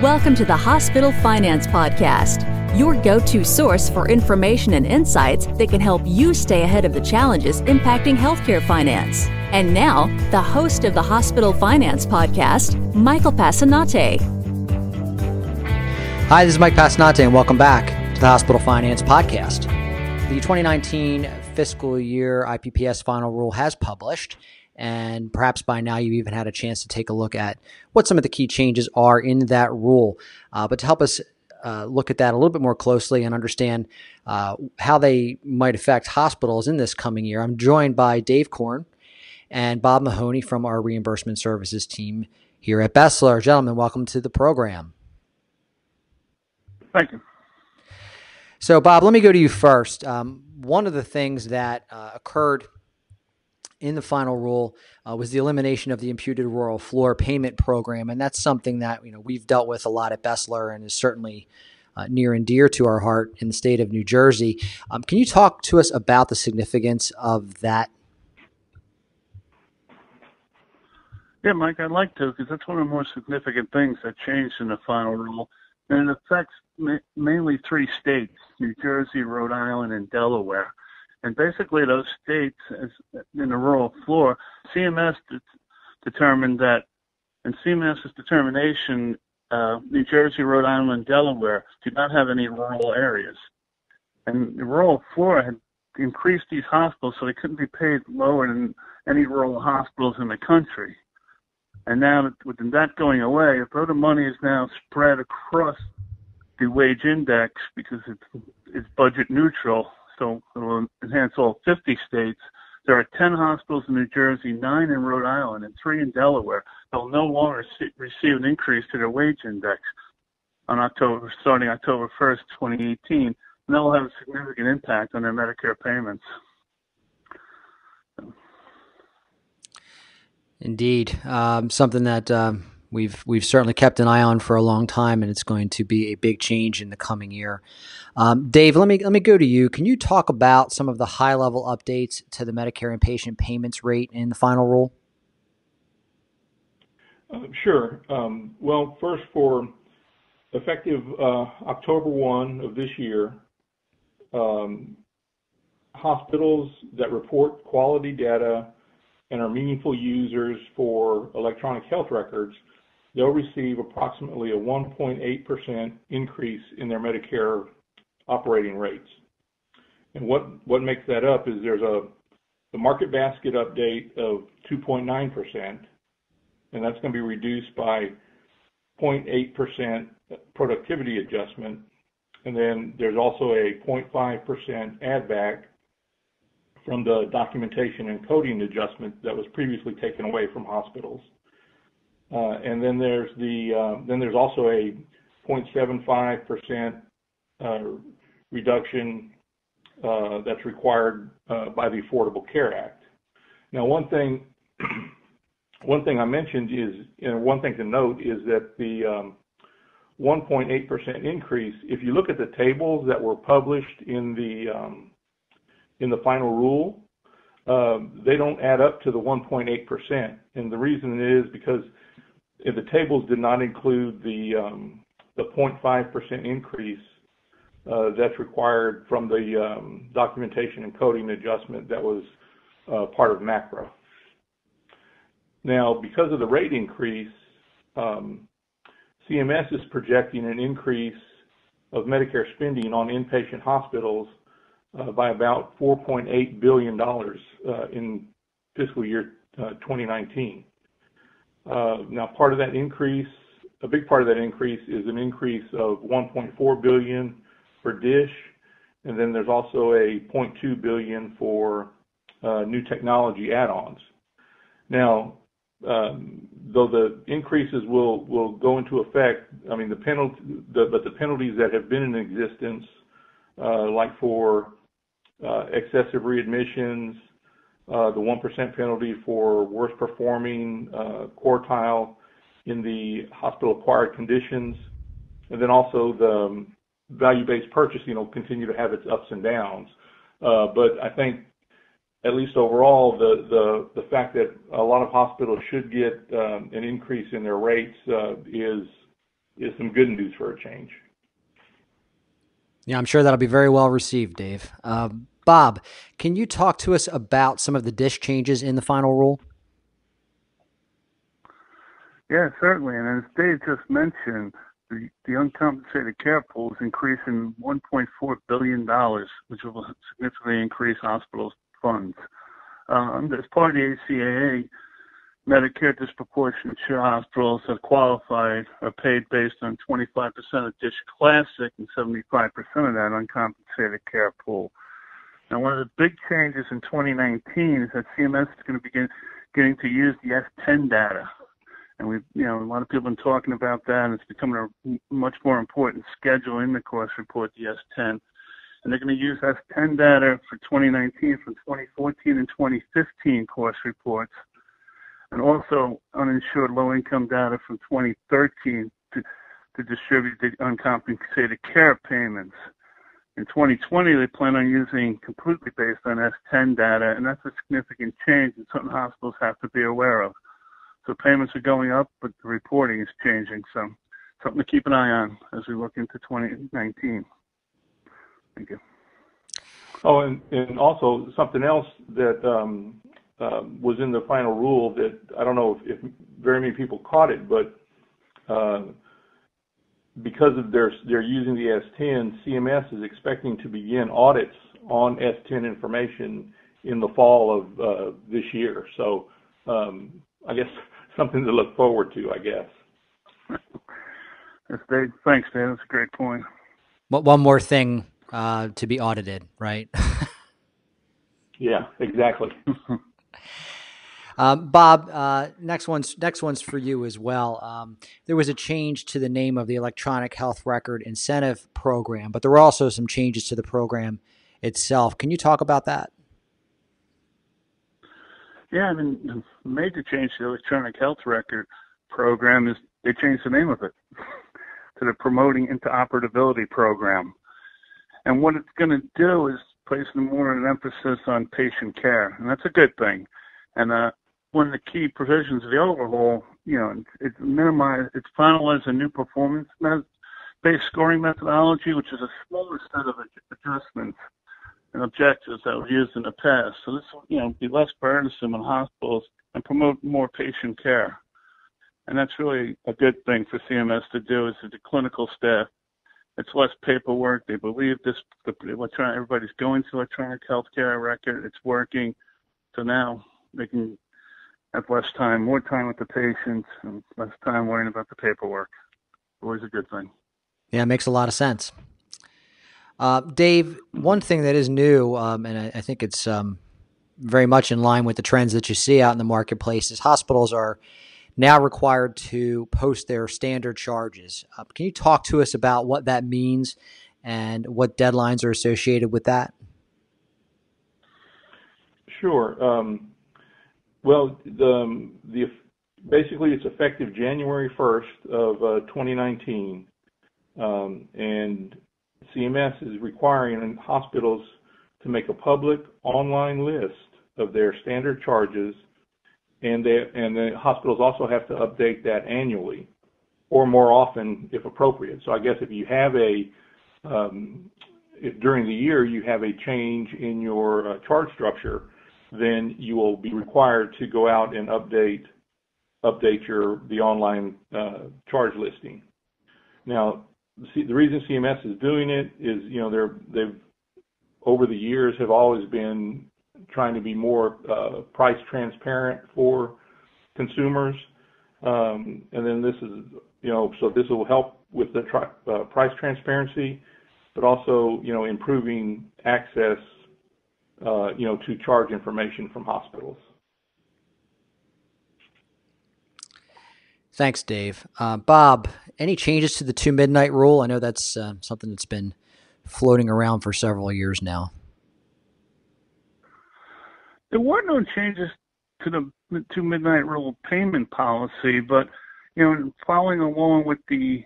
Welcome to the Hospital Finance Podcast, your go-to source for information and insights that can help you stay ahead of the challenges impacting healthcare finance. And now, the host of the Hospital Finance Podcast, Michael Passanante. Hi, this is Mike Passanante, and welcome back to the Hospital Finance Podcast. The 2019 fiscal year IPPS final rule has published. And perhaps by now you've even had a chance to take a look at what some of the key changes are in that rule. But to help us look at that a little bit more closely and understand how they might affect hospitals in this coming year, I'm joined by Dave Korn and Bob Mahoney from our reimbursement services team here at Besler. Gentlemen, welcome to the program. Thank you. So, Bob, let me go to you first. One of the things that occurred in the final rule was the elimination of the imputed rural floor payment program. And that's something that, you know, we've dealt with a lot at Besler and is certainly near and dear to our heart in the state of New Jersey. Can you talk to us about the significance of that? Yeah, Mike, I'd like to, because that's one of the more significant things that changed in the final rule. And it affects mainly three states, New Jersey, Rhode Island, and Delaware. And basically those states in the rural floor, CMS determined that, in CMS's determination, New Jersey, Rhode Island, and Delaware do not have any rural areas. And the rural floor had increased these hospitals so they couldn't be paid lower than any rural hospitals in the country. And now with that going away, although the money is now spread across the wage index because it's budget neutral, so it will enhance all 50 states. There are 10 hospitals in New Jersey, 9 in Rhode Island, and 3 in Delaware. They'll no longer receive an increase to their wage index on starting October 1st, 2018, and that will have a significant impact on their Medicare payments. So. Indeed, something that we've certainly kept an eye on for a long time, and it's going to be a big change in the coming year. Dave, let me go to you. Can you talk about some of the high-level updates to the Medicare inpatient payments rate in the final rule? Sure. Well, first, for effective October 1 of this year, hospitals that report quality data and are meaningful users for electronic health records, they'll receive approximately a 1.8% increase in their Medicare operating rates. And what makes that up is there's the market basket update of 2.9%, and that's going to be reduced by 0.8% productivity adjustment. And then there's also a 0.5% add back from the documentation and coding adjustment that was previously taken away from hospitals. And then there's there's also a 0.75% reduction that's required by the Affordable Care Act. Now, one thing to note is that the 1.8% increase, if you look at the tables that were published in the final rule, they don't add up to the 1.8%. And the reason is because if the tables did not include the 0.5% increase that's required from the documentation and coding adjustment that was part of MACRA. Now, because of the rate increase, CMS is projecting an increase of Medicare spending on inpatient hospitals by about $4.8 billion in fiscal year 2019. Now, a big part of that increase is an increase of $1.4 billion for DISH, and then there's also a $0.2 billion for new technology add-ons. Now, though the increases will go into effect, I mean, the penalties that have been in existence, like for excessive readmissions, the 1% penalty for worst performing quartile in the hospital acquired conditions, and then also the value-based purchasing will continue to have its ups and downs. But I think, at least overall, the fact that a lot of hospitals should get an increase in their rates is is some good news for a change. Yeah, I'm sure that'll be very well received, Dave. Bob, can you talk to us about some of the DISH changes in the final rule? Yeah, certainly. And as Dave just mentioned, the uncompensated care pool is increasing $1.4 billion, which will significantly increase hospitals' funds. As part of the ACA, Medicare disproportionate share hospitals that qualified are paid based on 25% of DISH Classic and 75% of that uncompensated care pool. Now, one of the big changes in 2019 is that CMS is going to begin getting to use the S10 data. And we've, a lot of people have been talking about that, and it's becoming a much more important schedule in the cost report, the S10. And they're going to use S10 data for 2019 from 2014 and 2015 cost reports, and also uninsured low-income data from 2013 to distribute the uncompensated care payments. In 2020, they plan on using completely based on S10 data, and that's a significant change that some hospitals have to be aware of. So payments are going up, but the reporting is changing. So something to keep an eye on as we look into 2019. Thank you. Oh, and also something else that was in the final rule that I don't know if very many people caught it, but because of they're using the S10, CMS is expecting to begin audits on S10 information in the fall of this year. So I guess something to look forward to, I guess. That's Dave. Thanks, Dave. That's a great point. One more thing to be audited, right? Yeah, exactly. Bob, next one's for you as well. There was a change to the name of the Electronic Health Record Incentive Program, but there were also some changes to the program itself. Can you talk about that? Yeah, I mean, the major change to the Electronic Health Record Program is they changed the name of it to the Promoting Interoperability Program. And what it's going to do is place more of an emphasis on patient care, and that's a good thing. And one of the key provisions of the overhaul, it's finalized a new performance-based scoring methodology, which is a smaller set of adjustments and objectives that were used in the past. So this will, be less burdensome in hospitals and promote more patient care. And that's really a good thing for CMS to do is to the clinical staff. It's less paperwork. They believe this. Everybody's going to electronic healthcare record. It's working. So now they can have less time, more time with the patients, and less time worrying about the paperwork. Always a good thing. Yeah, it makes a lot of sense. Dave, one thing that is new, and I think it's very much in line with the trends that you see out in the marketplace, is hospitals are now required to post their standard charges. Can you talk to us about what that means and what deadlines are associated with that? Sure. Well, basically it's effective January 1st of 2019, and CMS is requiring hospitals to make a public online list of their standard charges, and the hospitals also have to update that annually or more often if appropriate. So I guess if you have if during the year you have a change in your charge structure, then you will be required to go out and update the online charge listing. Now, the reason CMS is doing it is, they've over the years have always been trying to be more price transparent for consumers, and then this is, so this will help with the price transparency, but also, improving access, to charge information from hospitals. Thanks, Dave. Bob, any changes to the 2 midnight rule? I know that's something that's been floating around for several years now. There were no changes to the 2 midnight rule payment policy, but, following along with the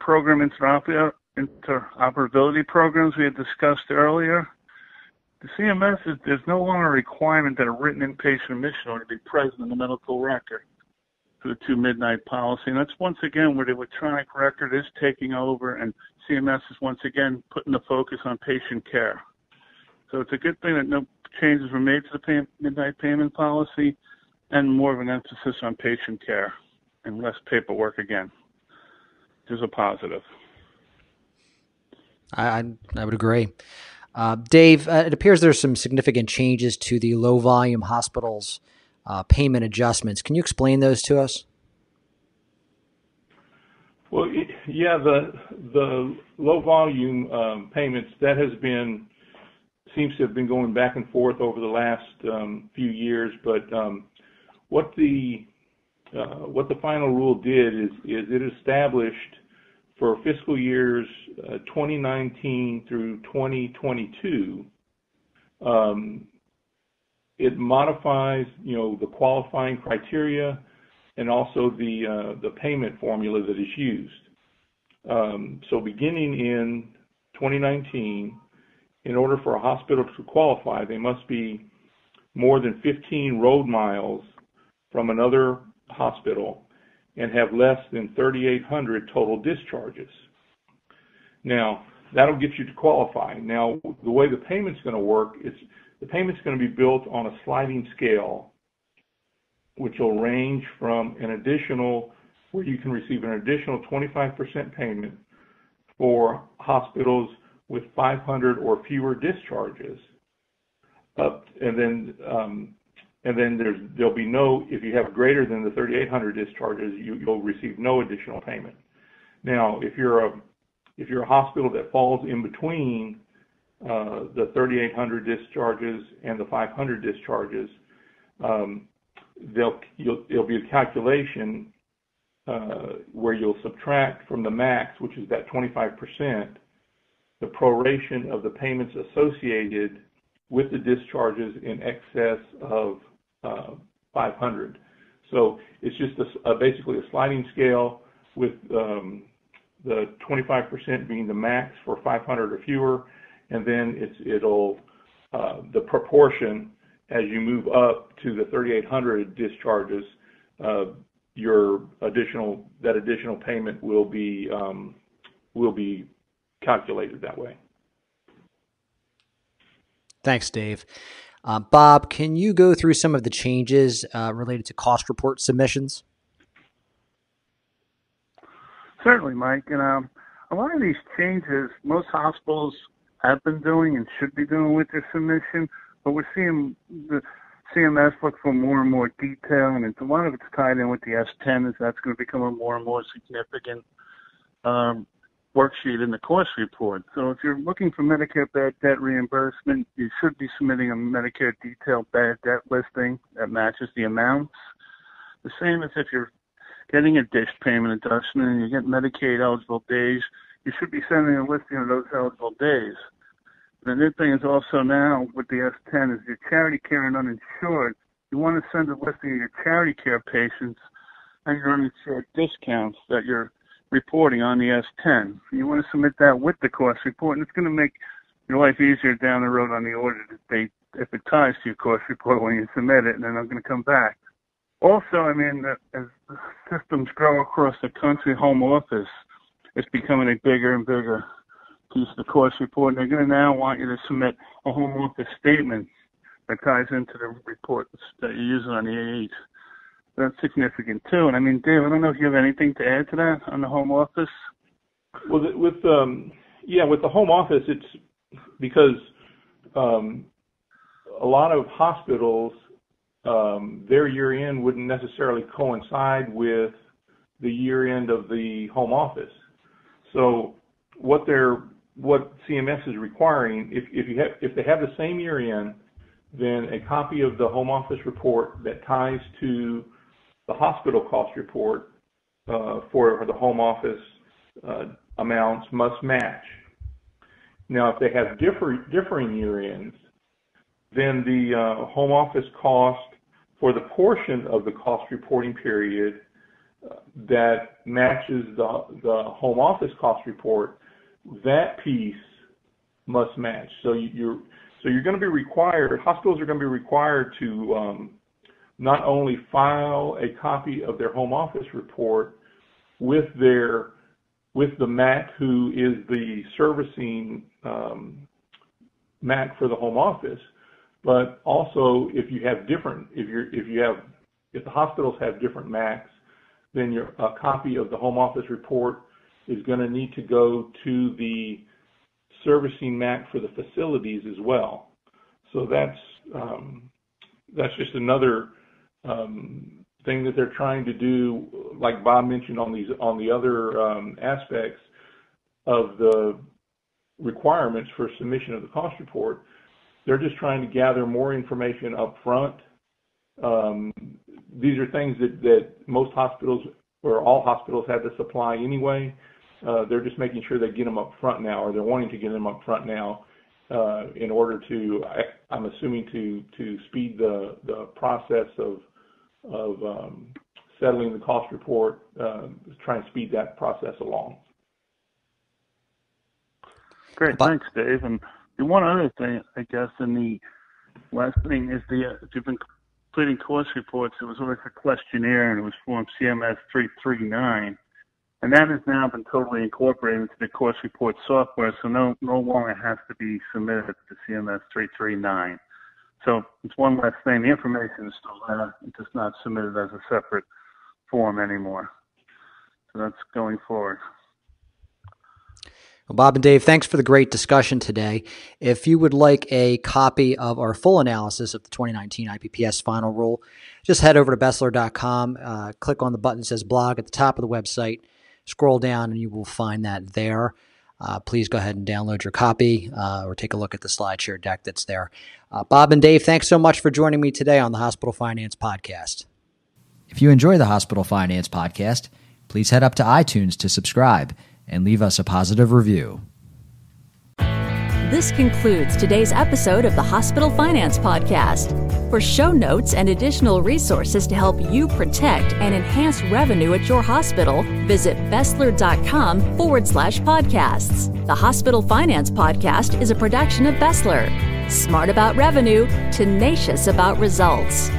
program interoperability programs we had discussed earlier, the CMS, there's no longer a requirement that a written inpatient admission order be present in the medical record. for the two-midnight policy. And that's once again where the electronic record is taking over and CMS is once again putting the focus on patient care. So it's a good thing that no changes were made to the midnight payment policy and more of an emphasis on patient care and less paperwork again. There's a positive. I would agree. Dave, it appears there's some significant changes to the low-volume hospitals payment adjustments. Can you explain those to us? Well, yeah, the low-volume payments, that seems to have been going back and forth over the last few years. But what the final rule did is it established for fiscal years 2019 through 2022, it modifies, you know, the qualifying criteria and also the payment formula that is used. So beginning in 2019, in order for a hospital to qualify, they must be more than 15 road miles from another hospital and have less than 3,800 total discharges. Now, that'll get you to qualify. Now, the way the payment's going to work is the payment's going to be built on a sliding scale, which will range from where you can receive an additional 25% payment for hospitals with 500 or fewer discharges, and then there'll be no, if you have greater than the 3,800 discharges, you'll receive no additional payment. Now, if you're a hospital that falls in between the 3,800 discharges and the 500 discharges, there'll be a calculation where you'll subtract from the max, which is that 25%, the proration of the payments associated with the discharges in excess of 500. So it's just basically a sliding scale with the 25% being the max for 500 or fewer, and then the proportion as you move up to the 3,800 discharges, that additional payment will be calculated that way. Thanks, Dave. Bob, can you go through some of the changes related to cost report submissions? Certainly, Mike. And a lot of these changes, most hospitals have been doing and should be doing with their submission, but we're seeing the CMS look for more and more detail, and a lot of it's tied in with the S10, as that's going to become a more and more significant worksheet in the cost report. So if you're looking for Medicare bad debt reimbursement, you should be submitting a Medicare detailed bad debt listing that matches the amounts. The same as if you're getting a DISH payment adjustment and you get Medicaid eligible days, you should be sending a listing of those eligible days. The new thing is also now with the S10 is your charity care and uninsured. You want to send a listing of your charity care patients and your uninsured discounts that you're reporting on the S10. You want to submit that with the cost report, and it's going to make your life easier down the road on the audit if it ties to your cost report when you submit it, and then I'm going to come back. Also, I mean, as systems grow across the country, home office is becoming a bigger and bigger piece of the cost report, and they're going to now want you to submit a home office statement that ties into the reports that you're using on the A8. That's significant too. And I mean, Dave, I don't know if you have anything to add to that on the home office. Well, with the home office, it's because a lot of hospitals, their year end wouldn't necessarily coincide with the year end of the home office. So what CMS is requiring, if they have the same year end, then a copy of the home office report that ties to the hospital cost report for the home office amounts must match. Now, if they have differing year ends, then the home office cost for the portion of the cost reporting period that matches the home office cost report, that piece must match. So you're going to be required. Hospitals are going to be required to not only file a copy of their home office report with their the MAC, who is the servicing MAC for the home office, but also if you have different, if the hospitals have different MACs, then your a copy of the home office report is going to need to go to the servicing MAC for the facilities as well. So that's just another thing that they're trying to do, like Bob mentioned, on these the other aspects of the requirements for submission of the cost report. They're just trying to gather more information up front. These are things that, most hospitals or all hospitals have to supply anyway. They're just making sure they get them up front now, or they're wanting to get them up front now in order to, I'm assuming, to speed the process of settling the cost report, try and speed that process along. Great, thanks, Dave. And the one other thing, I guess, in the last thing is the if you've been completing cost reports, it was always a questionnaire, and it was form CMS 339, and that has now been totally incorporated into the cost report software, so no longer has to be submitted to CMS 339. So it's one less thing. The information is still there. It's just not submitted as a separate form anymore. So that's going forward. Well, Bob and Dave, thanks for the great discussion today. If you would like a copy of our full analysis of the 2019 IPPS final rule, just head over to Besler.com, click on the button that says blog at the top of the website, scroll down, and you will find that there. Please go ahead and download your copy or take a look at the SlideShare deck that's there. Bob and Dave, thanks so much for joining me today on the Hospital Finance Podcast. If you enjoy the Hospital Finance Podcast, please head up to iTunes to subscribe and leave us a positive review. This concludes today's episode of the Hospital Finance Podcast. For show notes and additional resources to help you protect and enhance revenue at your hospital, visit Besler.com/podcasts. The Hospital Finance Podcast is a production of Besler. Smart about revenue, tenacious about results.